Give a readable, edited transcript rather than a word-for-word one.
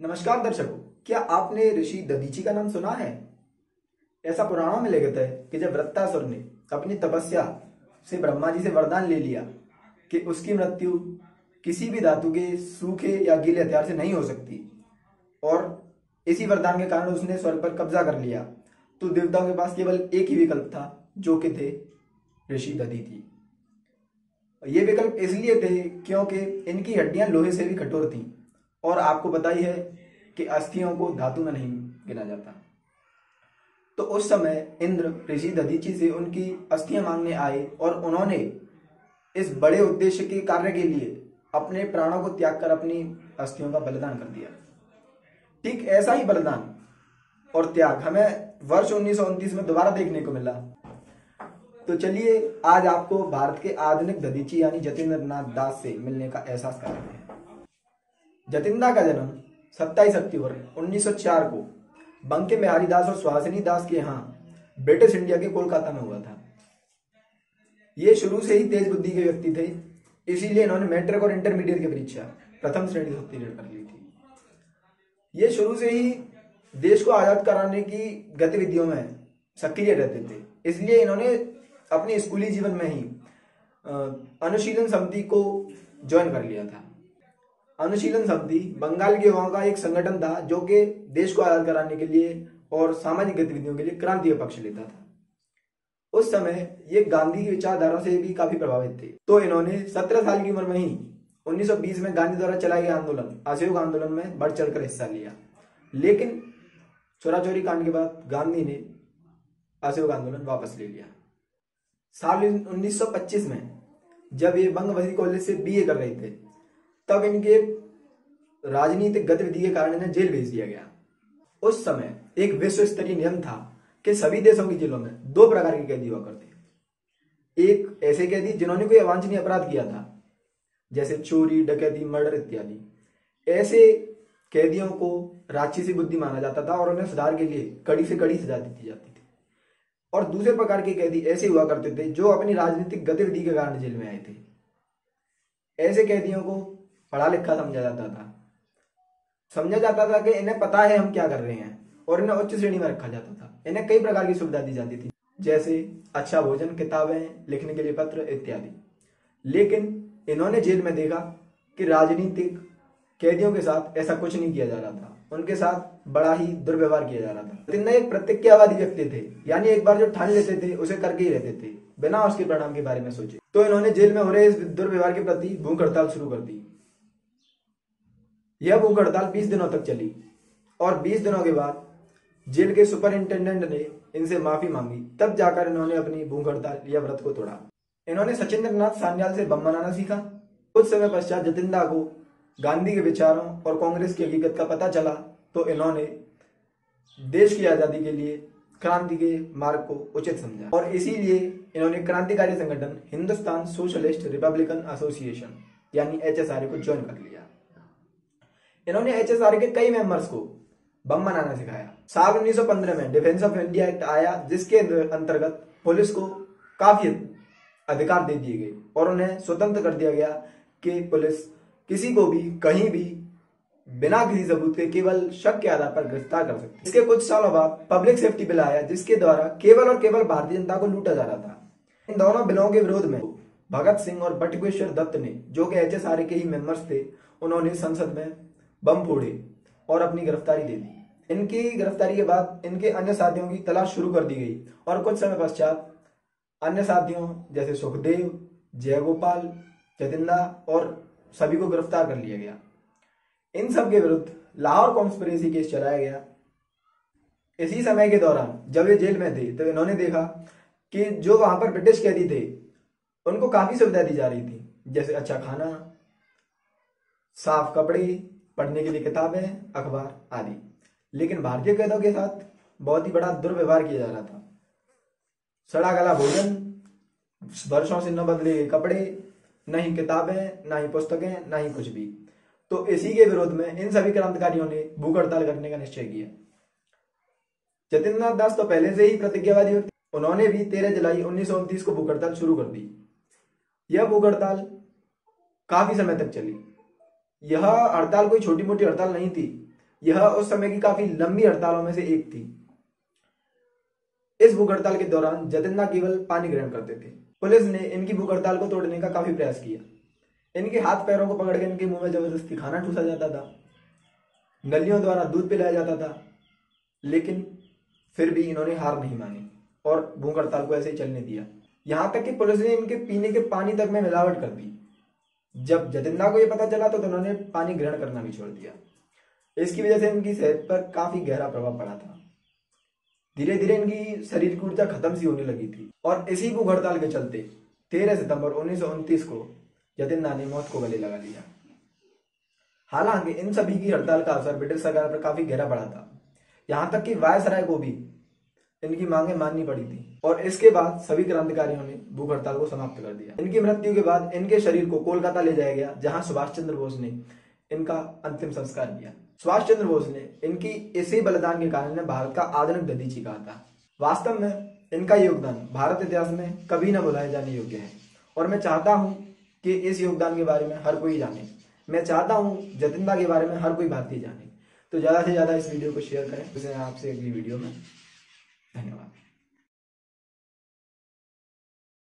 नमस्कार दर्शकों, क्या आपने ऋषि दधीचि का नाम सुना है? ऐसा पुराणों में लिखित है कि जब वृत्रासुर ने अपनी तपस्या से ब्रह्मा जी से वरदान ले लिया कि उसकी मृत्यु किसी भी धातु के सूखे या गीले हथियार से नहीं हो सकती, और इसी वरदान के कारण उसने स्वर्ग पर कब्जा कर लिया, तो देवताओं के पास केवल एक ही विकल्प था, जो कि थे ऋषि दधीचि। ये विकल्प इसलिए थे क्योंकि इनकी हड्डियां लोहे से भी कठोर थीं, और आपको पता ही है कि अस्थियों को धातु में नहीं गिना जाता। तो उस समय इंद्र ऋषि दधीचि से उनकी अस्थियां मांगने आए, और उन्होंने इस बड़े उद्देश्य के कार्य के लिए अपने प्राणों को त्याग कर अपनी अस्थियों का बलिदान कर दिया। ठीक ऐसा ही बलिदान और त्याग हमें वर्ष 1929 में दोबारा देखने को मिला। तो चलिए आज आपको भारत के आधुनिक दधीचि यानी जतिन्द्रनाथ दास से मिलने का एहसास कराते हैं। जतिंद्र का जन्म 27 अक्टूबर 1904 को बंके बिहारी दास और सुहासिनी दास के यहाँ ब्रिटिश इंडिया के कोलकाता में हुआ था। ये शुरू से ही तेज बुद्धि के व्यक्ति थे, इसीलिए इन्होंने मैट्रिक और इंटरमीडिएट की परीक्षा प्रथम श्रेणी से उत्तीर्ण कर ली थी। ये शुरू से ही देश को आजाद कराने की गतिविधियों में सक्रिय रहते थे, इसलिए इन्होंने अपने स्कूली जीवन में ही अनुशीलन समिति को ज्वाइन कर लिया था। अनुशीलन समिति बंगाल के युवाओं का एक संगठन था, जो कि देश को आजाद कराने के लिए और सामाजिक गतिविधियों के लिए क्रांति का पक्ष लेता था। उस समय ये गांधी की विचारधारा से भी काफी प्रभावित थे। तो इन्होंने 17 साल की उम्र में ही 1920 में गांधी द्वारा चलाए गए आंदोलन असहयोग आंदोलन में बढ़ चढ़कर हिस्सा लिया, लेकिन चौरा कांड के बाद गांधी ने असहयोग आंदोलन वापस ले लिया। साल 1925 में जब ये बंगबंदी कॉलेज से BA कर रहे थे, तब इनके राजनीतिक गतिविधि के कारण इन्हें जेल भेज दिया गया। उस समय एक विश्व स्तरीय नियम था कि सभी देशों की जेलों में दो प्रकार के कैदी हुआ करते। एक ऐसे कैदी जिन्होंने कोई अवांछनीय अपराध किया था, जैसे चोरी, डकैती, मर्डर इत्यादि। ऐसे कैदियों को राक्षसी बुद्धि माना जाता था और उन्हें सुधार के लिए कड़ी से कड़ी सजा दी जाती थी। और दूसरे प्रकार के कैदी ऐसे हुआ करते थे जो अपनी राजनीतिक गतिविधि के कारण जेल में आए थे। ऐसे कैदियों को पढ़ा लिखा समझा जाता था कि इन्हें पता है हम क्या कर रहे हैं, और इन्हें उच्च श्रेणी में रखा जाता था। इन्हें कई प्रकार की सुविधा दी जाती थी, जैसे अच्छा भोजन, किताबें, लिखने के लिए पत्र इत्यादि। लेकिन इन्होंने जेल में देखा कि राजनीतिक कैदियों के साथ ऐसा कुछ नहीं किया जा रहा था, उनके साथ बड़ा ही दुर्व्यवहार किया जा रहा था। जितना एक प्रतिज्ञावादी व्यक्ति थे, यानी एक बार जो ठान लेते थे उसे करके ही रहते थे, बिना उसके परिणाम के बारे में सोचे। तो इन्होंने जेल में हो रहे इस दुर्व्यवहार के प्रति भूख हड़ताल शुरू कर दी। यह भूख हड़ताल 20 दिनों तक चली, और 20 दिनों के बाद जेल के सुपरिंटेंडेंट ने इनसे माफी मांगी, तब जाकर इन्होंने अपनी भूख हड़ताल या व्रत को तोड़ा। इन्होंने सचिंद्र नाथ सान्याल से बम बनाना सीखा। कुछ समय पश्चात जतिंदा को गांधी के विचारों और कांग्रेस की हकीकत का पता चला, तो इन्होंने देश की आजादी के लिए क्रांति के मार्ग को उचित समझा, और इसीलिए इन्होंने क्रांतिकारी संगठन हिंदुस्तान सोशलिस्ट रिपब्लिकन एसोसिएशन यानी HSRA को ज्वाइन कर लिया। इन्होंने HSRA के कई मेंबर्स को बम बनाना सिखाया। साल 1915 में डिफेंस ऑफ इंडिया एक्ट आया, जिसके अंतर्गत पुलिस को काफी अधिकार दे दिए गए, और उन्हें स्वतंत्र कर दिया गया कि पुलिस किसी को भी कहीं भी बिना किसी सबूत के केवल शक के आधार पर गिरफ्तार कर सकती है। इसके कुछ सालों बाद पब्लिक सेफ्टी बिल आया, जिसके द्वारा केवल और केवल भारतीय जनता को लूटा जा रहा था। इन दोनों बिलों के विरोध में भगत सिंह और बटुकेश्वर दत्त ने, जो कि HSRA के ही मेंबर्स थे, उन्होंने संसद में बम फोड़े और अपनी गिरफ्तारी दे दी। इनकी गिरफ्तारी के बाद इनके अन्य साथियों की तलाश शुरू कर दी गई, और कुछ समय पश्चात अन्य साथियों जैसे सुखदेव, जयगोपाल, जतिंदा और सभी को गिरफ्तार कर लिया गया। इन सब के विरुद्ध लाहौर कॉन्स्पिरेसी केस चलाया गया। इसी समय के दौरान जब ये जेल में थे, तो इन्होंने देखा कि जो वहां पर ब्रिटिश कैदी थे उनको काफी सुविधा दी जा रही थी, जैसे अच्छा खाना, साफ कपड़े, पढ़ने के लिए किताबें, अखबार आदि। लेकिन भारतीय कैदियों के साथ बहुत ही बड़ा दुर्व्यवहार किया जा रहा था। सड़ा गला भोजन, वर्षों से न बदले कपड़े, न ही किताबें, न ही पुस्तकें, न ही कुछ भी। तो इसी के विरोध में इन सभी क्रांतिकारियों ने भूख हड़ताल करने का निश्चय किया। जतिन्द्रनाथ दास तो पहले से ही प्रतिज्ञावादी व्यक्ति, उन्होंने भी 13 जुलाई 1929 को भूख हड़ताल शुरू कर दी। यह भूख हड़ताल काफी समय तक चली। यह हड़ताल कोई छोटी मोटी हड़ताल नहीं थी, यह उस समय की काफी लंबी हड़तालों में से एक थी। इस भूख हड़ताल के दौरान जतिंद्र केवल पानी ग्रहण करते थे। पुलिस ने इनकी भूख हड़ताल को तोड़ने का काफी प्रयास किया। इनके हाथ पैरों को पकड़ के इनके मुंह में जबरदस्ती खाना ठूसा जाता था, नलियों द्वारा दूध पिलाया जाता था, लेकिन फिर भी इन्होंने हार नहीं मानी और भूख हड़ताल को ऐसे ही चलने दिया। यहाँ तक कि पुलिस ने इनके पीने के पानी तक में मिलावट कर दी। जब जतिंद्र को यह पता चला तो उन्होंने पानी ग्रहण करना भी छोड़ दिया। इसकी वजह से इनकी सेहत पर काफी गहरा प्रभाव पड़ा था। धीरे धीरे इनकी शरीर की ऊर्जा खत्म सी होने लगी थी और इसी भूख हड़ताल के चलते 13 सितंबर 1929 को जतिन्द्रनाथ ने मौत को गले लगा लिया। हालांकि इन सभी की हड़ताल का असर ब्रिटिश सरकार पर काफी गहरा पड़ा था। यहाँ तक कि वायसराय को भी इनकी मांगे माननी पड़ी थी और इसके बाद सभी क्रांतिकारियों ने भूख हड़ताल को समाप्त कर दिया। इनकी मृत्यु के बाद इनके शरीर को कोलकाता ले जाया गया, जहाँ सुभाष चंद्र बोस ने इनका अंतिम संस्कार किया। सुभाष चंद्र बोस ने इनकी इसी बलिदान के कारण भारत का आधुनिक दधीचि कहा था। वास्तव में इनका योगदान भारत इतिहास में कभी न भुलाए जाने योग्य है और मैं चाहता हूं कि इस योगदान के बारे में हर कोई जाने। मैं चाहता हूं जतिंद्र के बारे में हर कोई भारतीय जाने। तो ज्यादा से ज्यादा इस वीडियो को शेयर करें। आपसे अगली वीडियो में धन्यवाद।